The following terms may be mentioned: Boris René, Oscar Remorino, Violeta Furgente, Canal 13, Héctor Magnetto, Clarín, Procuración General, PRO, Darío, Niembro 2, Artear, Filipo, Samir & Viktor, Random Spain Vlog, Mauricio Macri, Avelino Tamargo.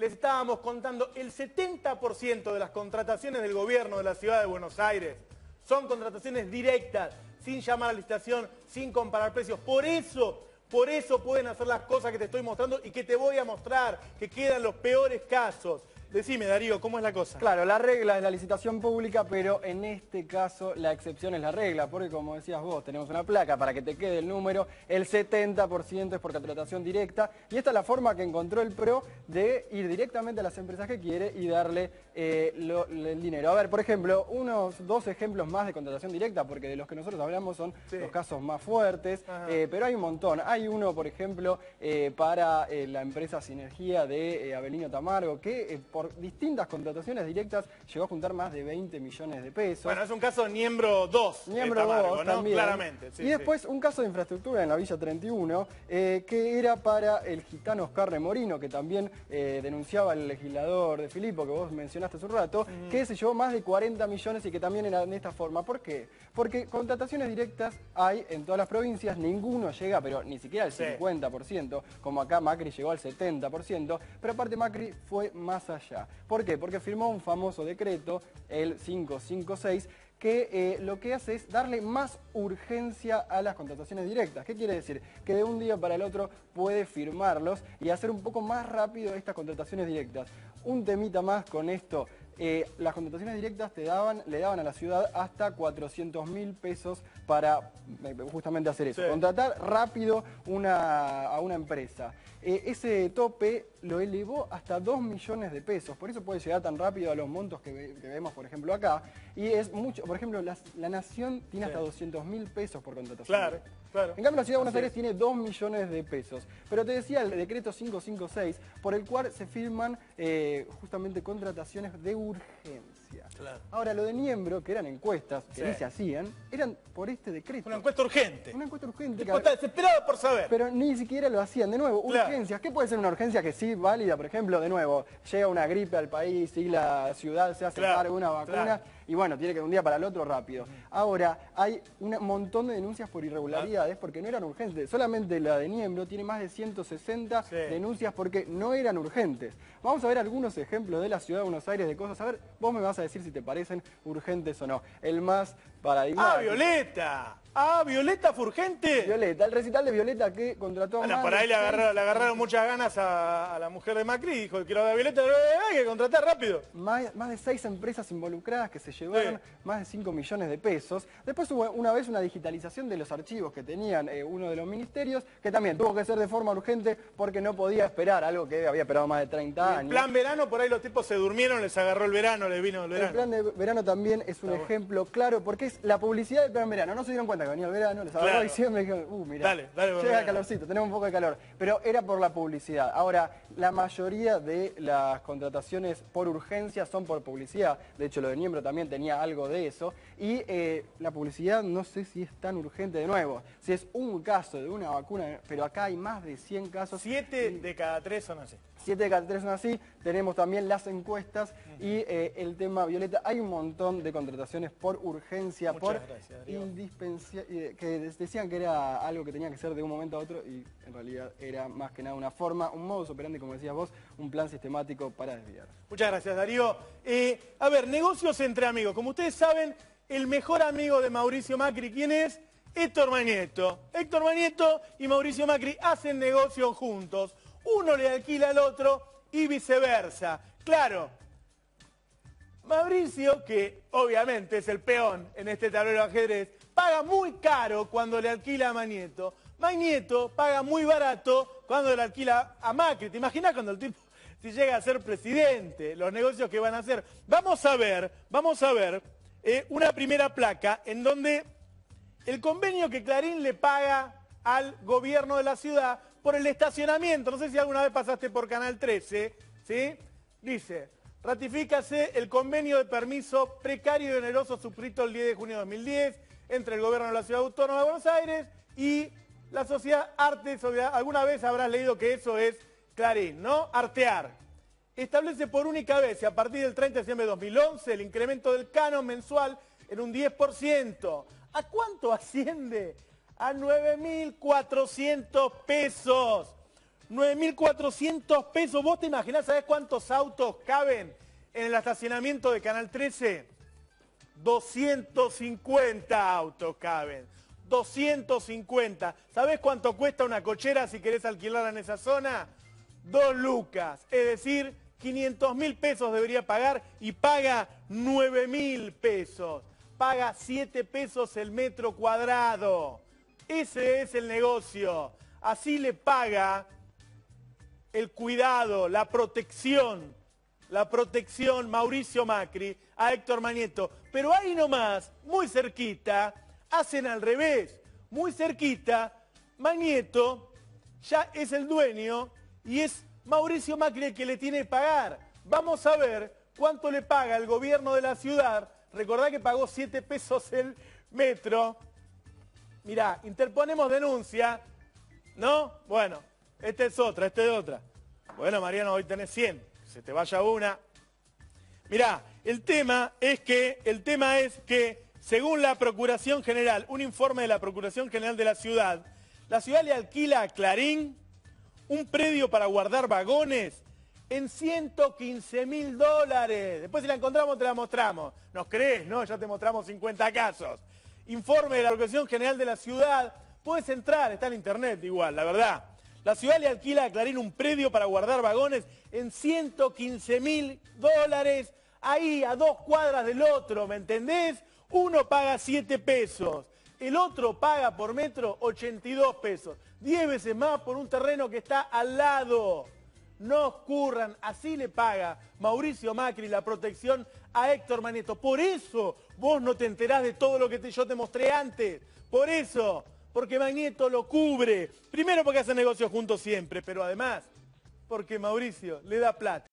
les estábamos contando, el 70% de las contrataciones del gobierno de la ciudad de Buenos Aires son contrataciones directas, sin llamar a licitación, sin comparar precios. Por eso pueden hacer las cosas que te estoy mostrando y que te voy a mostrar, que quedan los peores casos. Decime, Darío, ¿cómo es la cosa? Claro, la regla es la licitación pública, pero en este caso la excepción es la regla, porque como decías vos, tenemos una placa para que te quede el número, el 70% es por contratación directa, y esta es la forma que encontró el PRO de ir directamente a las empresas que quiere y darle el dinero. A ver, por ejemplo, unos dos ejemplos más de contratación directa, porque de los que nosotros hablamos son los casos más fuertes, pero hay un montón. Hay uno, por ejemplo, para la empresa Sinergia de Avelino Tamargo, que por distintas contrataciones directas llegó a juntar más de 20 millones de pesos. Bueno, es un caso Niembro 2. Niembro 2, ¿no? Claramente. Sí, y después un caso de infraestructura en la Villa 31, que era para el gitano Oscar Remorino, que también denunciaba el legislador de Filipo, que vos mencionaste hace un rato, que se llevó más de 40 millones y que también era de esta forma. ¿Por qué? Porque contrataciones directas hay en todas las provincias, ninguno llega, pero ni siquiera al 50%, como acá Macri llegó al 70%, pero aparte Macri fue más allá. ¿Por qué? Porque firmó un famoso decreto, el 556, que lo que hace es darle más urgencia a las contrataciones directas. ¿Qué quiere decir? Que de un día para el otro puede firmarlos y hacer un poco más rápido estas contrataciones directas. Un temita más con esto. Las contrataciones directas le daban a la ciudad hasta 400.000 pesos para justamente hacer eso, contratar rápido a una empresa. Ese tope lo elevó hasta 2 millones de pesos, por eso puede llegar tan rápido a los montos que vemos, por ejemplo, acá. Y es mucho, por ejemplo, la Nación tiene hasta 200.000 pesos por contratación. Claro, claro. En cambio, la ciudad de Buenos Aires tiene 2 millones de pesos. Pero te decía el decreto 556, por el cual se firman justamente contrataciones de urgencia. Claro. Ahora, lo de Niembro, que eran encuestas, que ni se hacían, eran por este decreto. Una encuesta urgente. Una encuesta urgente. Está desesperado por saber. Pero ni siquiera lo hacían. De nuevo, urgencias. ¿Qué puede ser una urgencia que sí válida? Por ejemplo, de nuevo, llega una gripe al país y la ciudad se hace cargo de una vacuna. Y bueno, tiene que de un día para el otro rápido. Ahora, hay un montón de denuncias por irregularidades porque no eran urgentes. Solamente la de Niembro tiene más de 160 denuncias porque no eran urgentes. Vamos a ver algunos ejemplos de la ciudad de Buenos Aires de cosas. A ver, vos me vas a decir si te parecen urgentes o no. El más paradigmático. ¡Ah, Violeta! ¡Ah, Violeta Furgente! Violeta, el recital de Violeta que contrató a Macri. Bueno, por ahí le agarraron muchas ganas a la mujer de Macri. Dijo, quiero a Violeta, hay que contratar rápido. Más de 6 empresas involucradas que se llevaron más de 5 millones de pesos. Después hubo una vez una digitalización de los archivos que tenían uno de los ministerios, que también tuvo que ser de forma urgente porque no podía esperar, algo que había esperado más de 30 años. El plan verano, por ahí los tipos se durmieron, les agarró el verano, les vino el verano. El plan de verano también es un ejemplo claro, porque es la publicidad del plan verano. No se dieron cuenta que venía el verano, les agarró y siempre dijeron, mirá, dale, llega el calorcito, tenemos un poco de calor. Pero era por la publicidad. Ahora, la mayoría de las contrataciones por urgencia son por publicidad. De hecho, lo de Niembro también tenía algo de eso. Y la publicidad, no sé si es tan urgente de nuevo. Si es un caso de una vacuna, pero acá hay más de 100 casos. 7 de cada 3 son así. 7 de cada 3 son así. Tenemos también las encuestas y el tema Violeta. Hay un montón de contrataciones por urgencia, por indispensa, que decían que era algo que tenía que ser de un momento a otro y en realidad era más que nada una forma, un modus operandi, como decías vos, un plan sistemático para desviar. Muchas gracias, Darío. A ver, negocios entre amigos. Como ustedes saben, el mejor amigo de Mauricio Macri, ¿quién es? Héctor Magnetto. Héctor Magnetto y Mauricio Macri hacen negocios juntos. Uno le alquila al otro y viceversa. Claro, Mauricio, que obviamente es el peón en este tablero de ajedrez, paga muy caro cuando le alquila a Magnetto. Magnetto paga muy barato cuando le alquila a Macri. ¿Te imaginas cuando el tipo, si llega a ser presidente, los negocios que van a hacer? Vamos a ver una primera placa en donde el convenio que Clarín le paga al gobierno de la ciudad por el estacionamiento. No sé si alguna vez pasaste por Canal 13, ¿sí? Dice, ratifícase el convenio de permiso precario y oneroso suscrito el 10 de junio de 2010 entre el gobierno de la Ciudad Autónoma de Buenos Aires y la sociedad Arte. Alguna vez habrás leído que eso es Clarín, ¿no? Artear. Establece por única vez, y a partir del 30 de diciembre de 2011, el incremento del canon mensual en un 10%. ¿A cuánto asciende? A 9.400 pesos. 9.400 pesos. ¿Vos te imaginás, sabés cuántos autos caben en el estacionamiento de Canal 13? 250 autos caben. 250. ¿Sabés cuánto cuesta una cochera si querés alquilarla en esa zona? 2 lucas. Es decir, 500.000 pesos debería pagar y paga 9.000 pesos. Paga 7 pesos el metro cuadrado. Ese es el negocio. Así le paga el cuidado, la protección Mauricio Macri a Héctor Magnetto. Pero ahí nomás, muy cerquita, hacen al revés. Muy cerquita, Magnetto ya es el dueño y es Mauricio Macri el que le tiene que pagar. Vamos a ver cuánto le paga el gobierno de la ciudad. Recordá que pagó 7 pesos el metro. Mirá, interponemos denuncia, ¿no? Bueno, esta es otra, esta es otra. Bueno, Mariano, hoy tenés 100, se te vaya una. Mirá, el tema es que, según la Procuración General, un informe de la Procuración General de la ciudad le alquila a Clarín un predio para guardar vagones en 115.000 dólares. Después si la encontramos te la mostramos. ¿Nos crees? No, ya te mostramos 50 casos. Informe de la Procuración General de la ciudad. Puedes entrar, está en internet igual, la verdad. La ciudad le alquila a Clarín un predio para guardar vagones en 115.000 dólares, ahí a 2 cuadras del otro, ¿me entendés? Uno paga 7 pesos, el otro paga por metro 82 pesos, 10 veces más por un terreno que está al lado. No curran, así le paga Mauricio Macri la protección a Héctor Magnetto. Por eso vos no te enterás de todo lo que yo te mostré antes. Por eso, porque Magnetto lo cubre. Primero porque hacen negocios juntos siempre, pero además porque Mauricio le da plata.